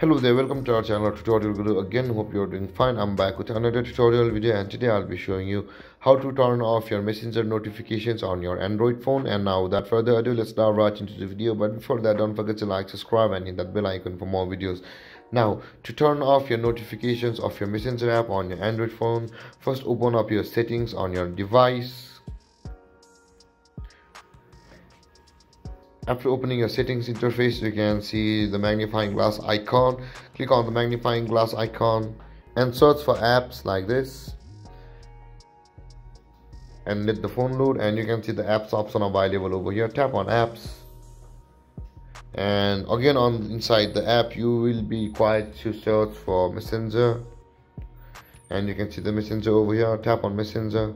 Hello there, welcome to our channel Tutorial Guru. Again, hope you're doing fine. I'm back with another tutorial video, and today I'll be showing you how to turn off your Messenger notifications on your Android phone. And now without further ado, let's dive right into the video. But before that, don't forget to like, subscribe and hit that bell icon for more videos. Now, to turn off your notifications of your Messenger app on your Android phone, first open up your settings on your device. After opening your settings interface, you can see the magnifying glass icon. Click on the magnifying glass icon and search for apps like this, and let the phone load, and you can see the apps option available over here. Tap on apps, and again on inside the app you will be required to search for Messenger, and you can see the Messenger over here. Tap on Messenger.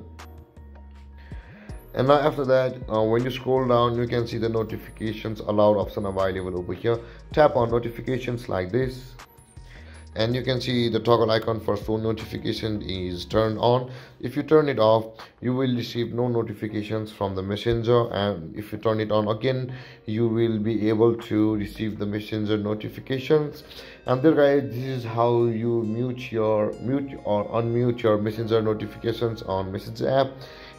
And now after that, when you scroll down, you can see the notifications allowed option available over here. Tap on notifications like this, and you can see the toggle icon for phone notification is turned on. If you turn it off, you will receive no notifications from the Messenger, and if you turn it on again, you will be able to receive the Messenger notifications. And there guys, this is how you mute or unmute your Messenger notifications on Messenger app.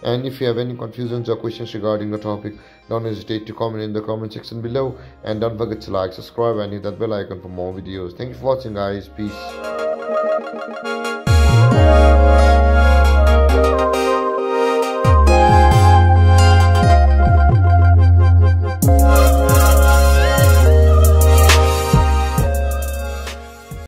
And if you have any confusions or questions regarding the topic, don't hesitate to comment in the comment section below, and don't forget to like, subscribe and hit that bell icon for more videos. Thank you for watching guys. Peace.